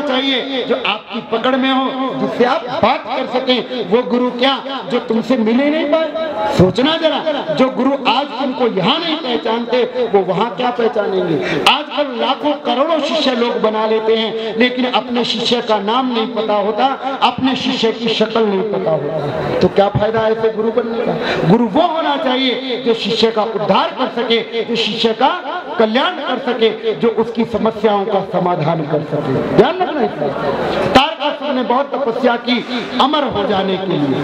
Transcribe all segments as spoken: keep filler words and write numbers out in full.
होना चाहिए जो आपकी पकड़ में हो, जिससे आप बात कर सकें। वो गुरु क्या जो तुमसे मिले नहीं पाए? सोचना जरा, जो गुरु आज तुमको यहाँ नहीं पहचानते वो वहाँ क्या पहचानेंगे। आजकल लाखों करोड़ों शिष्य लोग बना लेते हैं लेकिन अपने शिष्य का नाम नहीं पता होता, अपने शिष्य की शक्ल नहीं पता होता, तो क्या फायदा ऐसे गुरु बनने का। गुरु वो होना चाहिए जो शिष्य का उद्धार कर सके, जो शिष्य का कल्याण कर सके, जो उसकी समस्याओं का समाधान कर सके। ध्यान रखना इसमें। तारकासुर ने बहुत तपस्या की अमर हो जाने के लिए,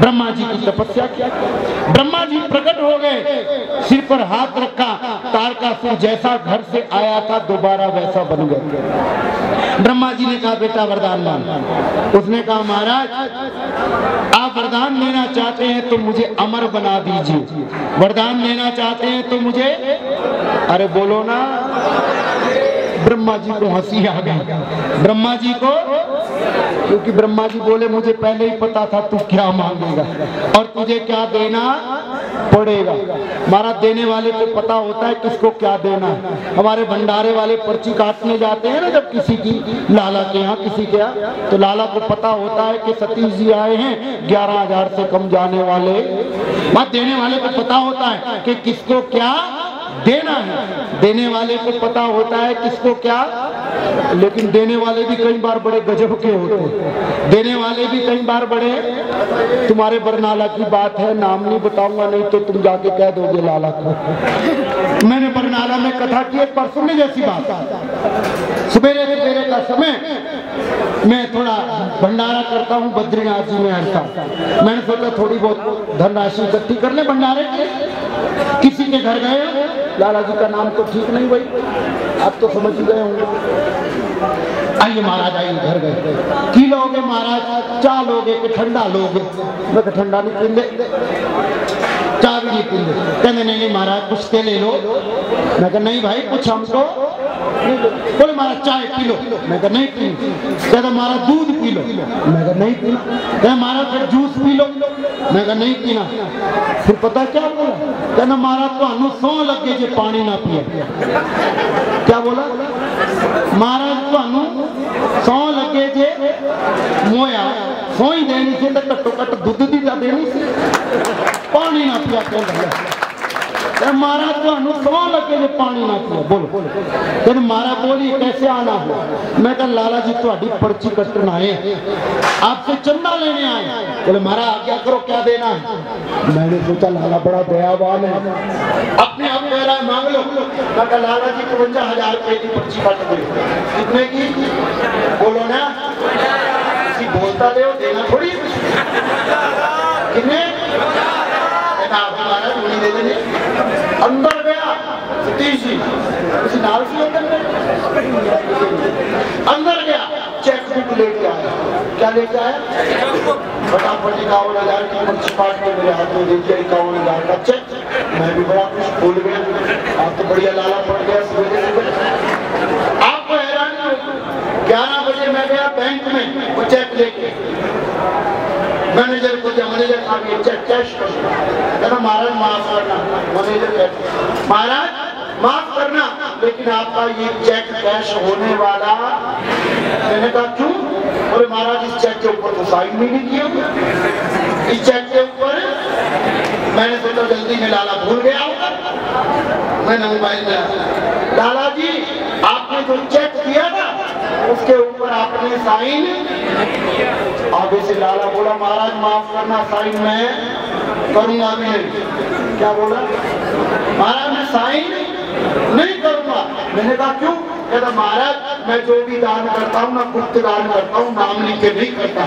ब्रह्मा जी की तपस्या किया। ब्रह्मा जी प्रकट हो गए, सिर पर हाथ रखा, तारकासुर जैसा घर से आया था दोबारा वैसा बन गया। ब्रह्मा जी ने कहा बेटा वरदान मांग। उसने कहा महाराज आप वरदान लेना चाहते हैं तो मुझे अमर बना दीजिए, वरदान लेना चाहते हैं तो मुझे, अरे बोलो ना। ब्रह्मा जी को हंसी आ गई, ब्रह्मा जी को, क्योंकि ब्रह्मा जी बोले मुझे पहले ही पता था तू क्या मांगेगा और तुझे क्या देना पड़ेगा। हमारा देने वाले को पता होता है किसको क्या देना है। हमारे भंडारे वाले पर्ची काटने जाते हैं ना जब किसी की लाला के यहाँ, किसी के यहाँ, तो लाला को पता होता है कि सतीश जी आए हैं ग्यारह हजार से कम जाने वाले। वहाँ देने वाले को पता होता है कि किसको क्या देना है, देने वाले को पता होता है किसको क्या। लेकिन देने वाले भी कई बार बड़े गजब के होते हैं, देने वाले भी कई बार बड़े। तुम्हारे बरनाला की बात है, नाम नहीं बताऊंगा नहीं तो तुम जाके कह दोगे लाला को। मैंने बरनाला में कथा की एक बार सुनने जैसी बात। सुबेरे सुबेरे का समय मैं थोड़ा भंडारा करता हूँ बद्रीनाथ जी में हर साल। मैंने सोचा थोड़ी बहुत धनराशि इकट्ठी कर ले भंडारे के। किसी के घर गए, लाला जी का नाम तो ठीक नहीं भाई, आप तो समझ गए होंगे। आइए महाराज आइए, घर गए। की लोगे महाराज? चाह लोगे कि ठंडा लोगे? मैं तो ठंडा नहीं पींदे, चाह भी नहीं पींदे। कहते नहीं नहीं महाराज कुछ तो ले लो। मैं कहा नहीं भाई कुछ हमको। बोले महाराज चाय पी लो। मैं कहा नहीं पी। कहते महाराज दूध पी लो। मैं कहा नहीं पीना। कहते महाराज फिर जूस पी लो। मैं कहा नहीं पीना। फिर पता क्या बोला? कहना महाराज तो सौ लगे जो पानी ना पिए। क्या बोला महाराज? तो सौ लगे जे मोया सोई देनी से घट्टो घट दूध दी जा देनी से, पानी ना पिया कर। मारा तो सौ लगे जे पानी ना पिया। बोलो बोलो तेन मारा बोली कैसे आना हो? मैं कहा लाला जी थोड़ी पर्ची कट्टन आए, आपसे चंदा लेने आए। बोले महाराज आज्ञा करो क्या देना है? मैंने सोचा लाला बड़ा दयावान है, अपने आप कह रहा है मांग लो। मैं कहा लाला जी तिरवंजा हजार रुपए की पर्ची काट दो। कितने की? बोलो ना, किसी बोलता ले देना थोड़ी। कितने? दे देने। अंदर गया सतीश जी, किसी नाल से अंदर गया, चेकबुक लेके आया। क्या लेके आया? फटाफट इक्यावन हजार की पर्ची काट के मेरे हाथ में दे दिया, इक्यावन हजार का चेक। मैं भी बड़ा खुश, भूल गया आप तो बढ़िया लाला पड़ गया। आपको हैरानी होगी, ग्यारह बजे मैं गया बैंक में वो चेक लेके। मैनेजर को दिया, मैनेजर साहब ये चेक कैश करना। महाराज माफ करना, मैनेजर कहते महाराज माफ करना लेकिन आपका ये चेक कैश होने वाला। मैंने कहा क्यों? बोले महाराज इस चेक के ऊपर तो साइन भी नहीं किया, इस चेक के ऊपर। मैंने सोचा जल्दी में लाला भूल गया होगा। मैंने मोबाइल में, लाला जी आपने जो चेक किया था उसके ऊपर आपने साइन। आगे से लाला बोला महाराज माफ करना साइन मैं करूंगा भी नहीं। क्या बोला? महाराज मैं साइन नहीं करूंगा। मैंने कहा क्यों? कहता महाराज मैं जो भी दान करता हूँ ना गुप्त दान करता हूँ, नाम लिख के नहीं करता।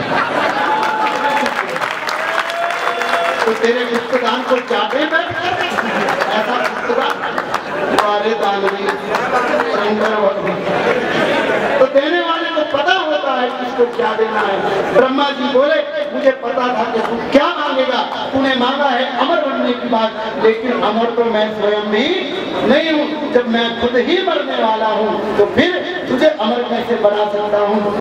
तो तेरे गुप्त दान को चाटे ऐसा गुप्त दान सारे दान तो देने वाले को पता होता है किसको क्या देना है। ब्रह्मा जी बोले मुझे पता था कि तू क्या मांगेगा, तूने मांगा है अमर बनने की बात, लेकिन अमर तो मैं स्वयं भी नहीं हूँ। जब मैं खुद ही मरने वाला हूँ तो फिर तुझे अमर कैसे बना सकता हूँ।